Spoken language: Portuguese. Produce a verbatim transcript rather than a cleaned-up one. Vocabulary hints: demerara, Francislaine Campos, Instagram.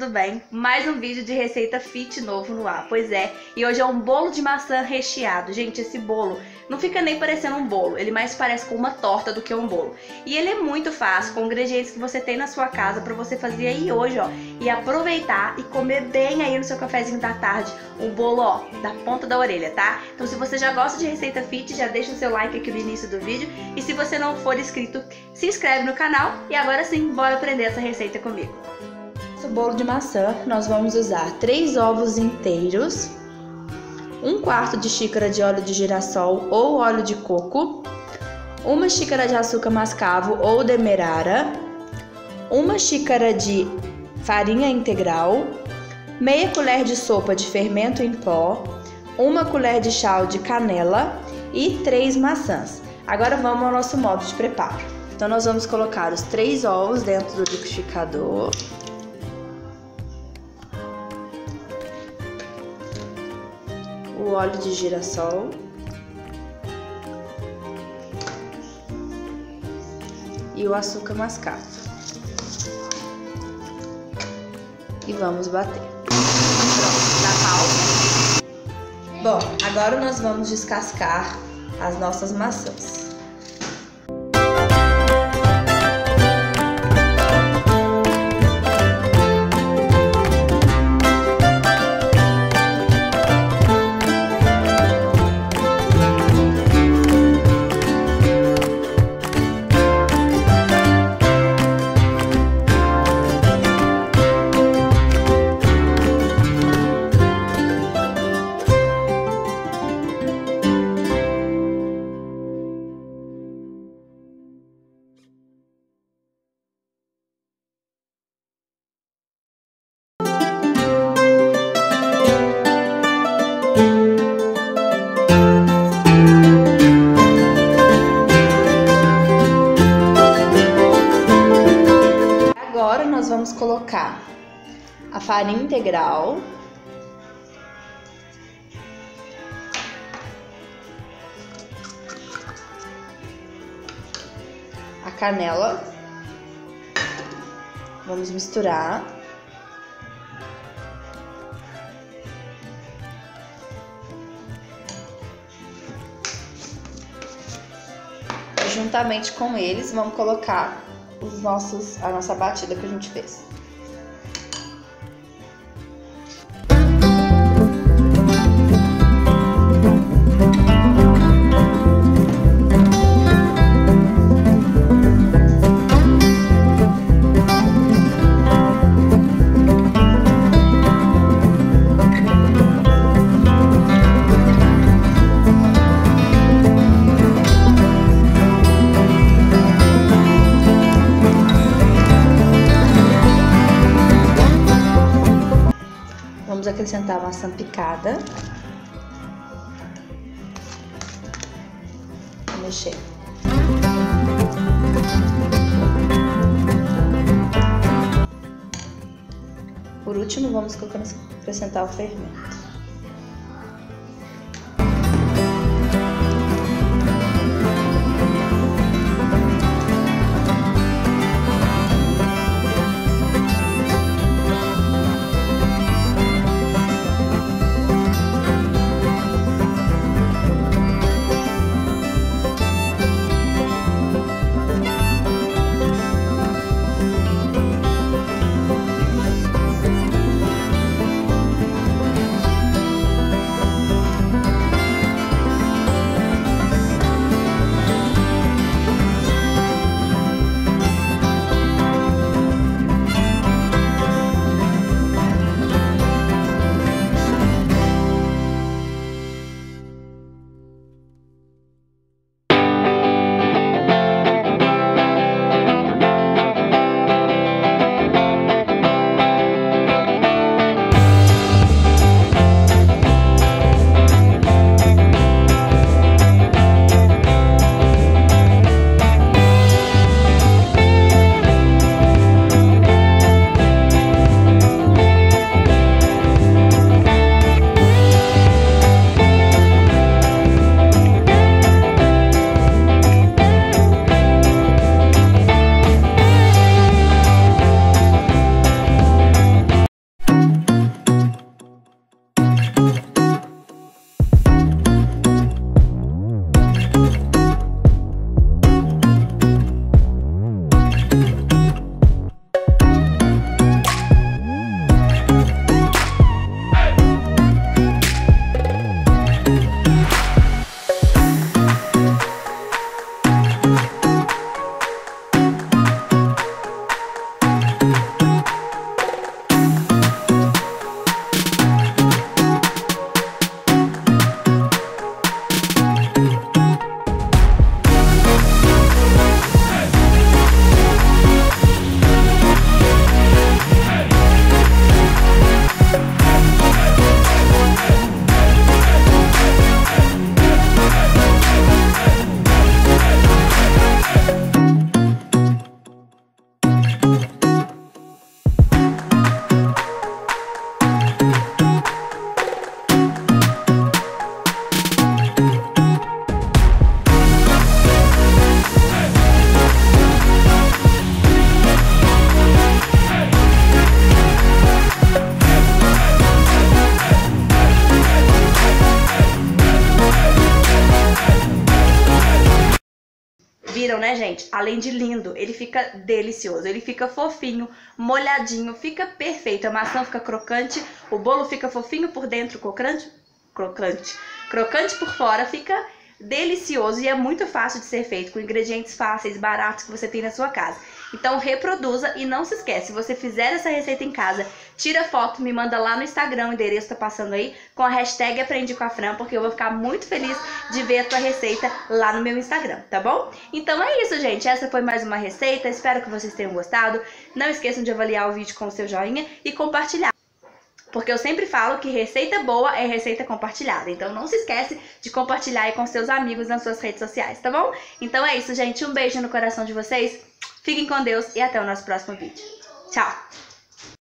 Tudo bem? Mais um vídeo de receita fit novo no ar, pois é, e hoje é um bolo de maçã recheado. Gente, esse bolo não fica nem parecendo um bolo, ele mais parece com uma torta do que um bolo. E ele é muito fácil, com ingredientes que você tem na sua casa pra você fazer aí hoje, ó, e aproveitar e comer bem aí no seu cafezinho da tarde, um bolo, ó, da ponta da orelha, tá? Então se você já gosta de receita fit, já deixa o seu like aqui no início do vídeo, e se você não for inscrito, se inscreve no canal, e agora sim, bora aprender essa receita comigo. Nosso bolo de maçã, nós vamos usar três ovos inteiros, um quarto de xícara de óleo de girassol ou óleo de coco, uma xícara de açúcar mascavo ou demerara, uma xícara de farinha integral, meia colher de sopa de fermento em pó, uma colher de chá de canela e três maçãs. Agora vamos ao nosso modo de preparo. Então nós vamos colocar os três ovos dentro do liquidificador. O óleo de girassol e o açúcar mascavo e vamos bater. Pronto, tá calmo. Bom, agora nós vamos descascar as nossas maçãs. Vamos colocar a farinha integral, a canela, vamos misturar e juntamente com eles vamos colocar os nossos, a nossa batida que a gente fez. Vamos acrescentar a maçã picada. Vou mexer. Por último, vamos acrescentar o fermento. viram, né, gente? Além de lindo, ele fica delicioso, ele fica fofinho, molhadinho, fica perfeito. A maçã fica crocante, o bolo fica fofinho por dentro, crocante, crocante, crocante por fora, fica delicioso e é muito fácil de ser feito, com ingredientes fáceis, baratos que você tem na sua casa. Então reproduza e não se esquece, se você fizer essa receita em casa, tira foto, me manda lá no Instagram, o endereço tá passando aí, com a hashtag Aprendi com a Fran, porque eu vou ficar muito feliz de ver a tua receita lá no meu Instagram, tá bom? Então é isso, gente, essa foi mais uma receita, espero que vocês tenham gostado, não esqueçam de avaliar o vídeo com o seu joinha e compartilhar. Porque eu sempre falo que receita boa é receita compartilhada. Então não se esquece de compartilhar aí com seus amigos nas suas redes sociais, tá bom? Então é isso, gente. Um beijo no coração de vocês. Fiquem com Deus e até o nosso próximo vídeo. Tchau!